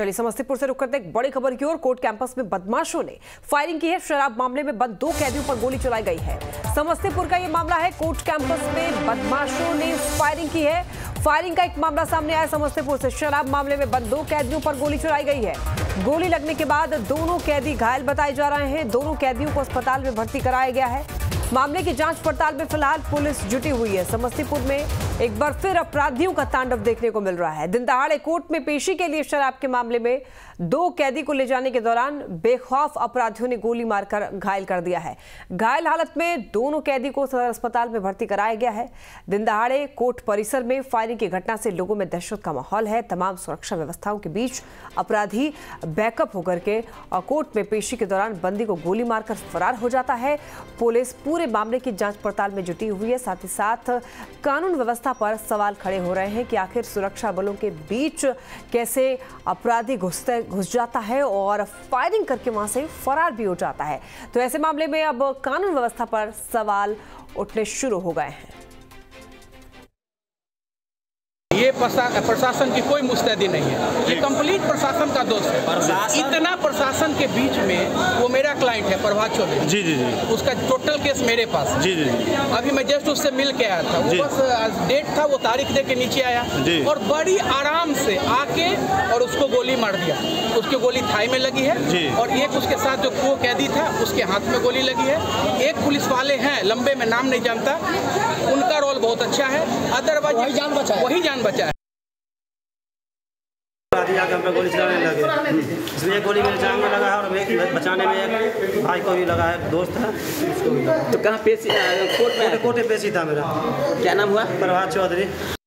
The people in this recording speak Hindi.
चलिए समस्तीपुर से रुक करते हैं बड़ी खबर की ओर। कोर्ट कैंपस में बदमाशों ने फायरिंग की है। शराब मामले में बंद दो कैदियों पर गोली चलाई गई है। समस्तीपुर का ये मामला है। कोर्ट कैंपस में बदमाशों ने फायरिंग की है। फायरिंग का एक मामला सामने आया समस्तीपुर से। शराब मामले में बंद दो कैदियों पर गोली चलाई गई है। गोली लगने के बाद दोनों कैदी घायल बताए जा रहे हैं। दोनों कैदियों को अस्पताल में भर्ती कराया गया है। मामले की जांच पड़ताल में फिलहाल पुलिस जुटी हुई है। समस्तीपुर में एक बार फिर अपराधियों का तांडव देखने को मिल रहा है। दिन दहाड़े कोर्ट में पेशी के लिए शराब के मामले में दो कैदी को ले जाने के दौरान बेखौफ अपराधियों ने गोली मारकर घायल कर दिया है। घायल हालत में दोनों कैदी को सदर अस्पताल में भर्ती कराया गया है। दिन दहाड़े कोर्ट परिसर में फायरिंग की घटना से लोगों में दहशत का माहौल है। तमाम सुरक्षा व्यवस्थाओं के बीच अपराधी बैकअप होकर के और कोर्ट में पेशी के दौरान बंदी को गोली मारकर फरार हो जाता है। पुलिस पूरे मामले की जांच पड़ताल में जुटी हुई है। साथ ही साथ कानून व्यवस्था पर सवाल खड़े हो रहे हैं कि आखिर सुरक्षा बलों के बीच कैसे अपराधी घुस जाता है और फायरिंग करके वहां से फरार भी हो जाता है। तो ऐसे मामले में अब कानून व्यवस्था पर सवाल उठने शुरू हो गए हैं। ये प्रशासन की कोई मुस्तैदी नहीं है। ये कंप्लीट प्रशासन का दोष है। इतना प्रशासन के बीच में वो मेरा क्लाइंट है प्रभात चौधरी जी, उसका टोटल केस मेरे पास जी। अभी मैं जस्ट उससे मिल के आया था। वो बस डेट था, वो तारीख दे के नीचे आया और बड़ी आराम से आके और उसको गोली मार दिया। उसकी गोली थाई में लगी है और एक उसके साथ जो को कैदी था उसके हाथ में गोली लगी है। एक पुलिस वाले हैं, लंबे में नाम नहीं जानता, उनका रोल बहुत अच्छा है। अदरवाइज वही जान बचा है। आकर पे गोली चलाने लगे, इसलिए गोली मेरे जान में लगा है और मैं बचाने में एक भाई को भी लगा है, दोस्त है उसको भी लगा। तो कहाँ पेशी? कोर्ट में। कोर्ट में पेशी था मेरा। क्या नाम हुआ? प्रभात चौधरी।